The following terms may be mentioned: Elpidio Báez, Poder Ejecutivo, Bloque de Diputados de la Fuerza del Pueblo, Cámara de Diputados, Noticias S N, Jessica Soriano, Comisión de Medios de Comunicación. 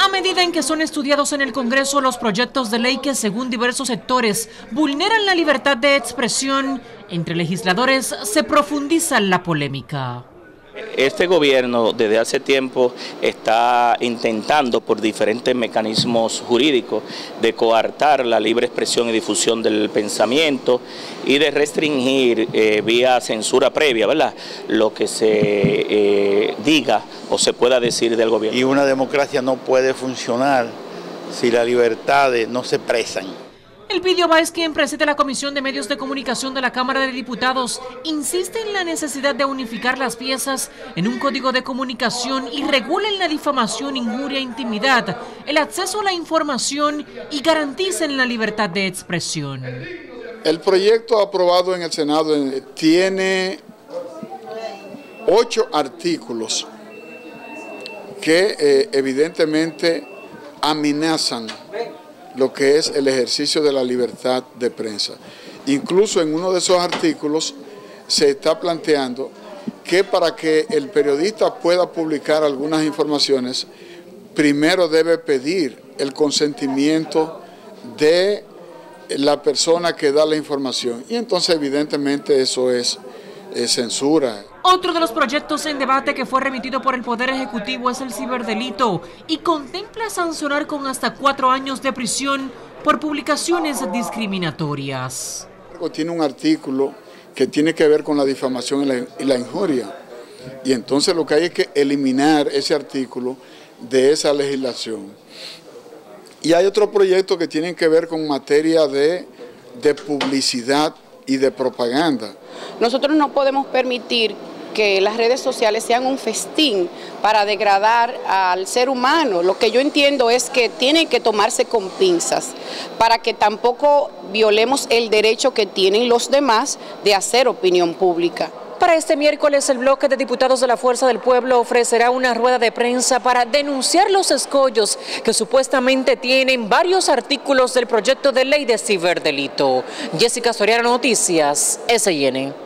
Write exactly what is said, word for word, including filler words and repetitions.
A medida en que son estudiados en el Congreso los proyectos de ley que, según diversos sectores, vulneran la libertad de expresión, entre legisladores se profundiza la polémica. Este gobierno desde hace tiempo está intentando por diferentes mecanismos jurídicos de coartar la libre expresión y difusión del pensamiento y de restringir eh, vía censura previa, ¿verdad?, lo que se eh, diga o se pueda decir del gobierno. Y una democracia no puede funcionar si las libertades no se presan. Elpidio Báez, quien preside la Comisión de Medios de Comunicación de la Cámara de Diputados, insiste en la necesidad de unificar las piezas en un código de comunicación y regulen la difamación, injuria, intimidad, el acceso a la información y garanticen la libertad de expresión. El proyecto aprobado en el Senado tiene ocho artículos que eh, evidentemente amenazan lo que es el ejercicio de la libertad de prensa. Incluso en uno de esos artículos se está planteando que para que el periodista pueda publicar algunas informaciones, primero debe pedir el consentimiento de la persona que da la información. Y entonces evidentemente eso es eh, censura. Otro de los proyectos en debate que fue remitido por el Poder Ejecutivo es el ciberdelito y contempla sancionar con hasta cuatro años de prisión por publicaciones discriminatorias. Tiene un artículo que tiene que ver con la difamación y la, y la injuria, y entonces lo que hay es que eliminar ese artículo de esa legislación. Y hay otro proyecto que tiene que ver con materia de, de publicidad y de propaganda. Nosotros no podemos permitir que las redes sociales sean un festín para degradar al ser humano. Lo que yo entiendo es que tienen que tomarse con pinzas para que tampoco violemos el derecho que tienen los demás de hacer opinión pública. Para este miércoles, el Bloque de Diputados de la Fuerza del Pueblo ofrecerá una rueda de prensa para denunciar los escollos que supuestamente tienen varios artículos del proyecto de ley de ciberdelito. Jessica Soriano, Noticias S N.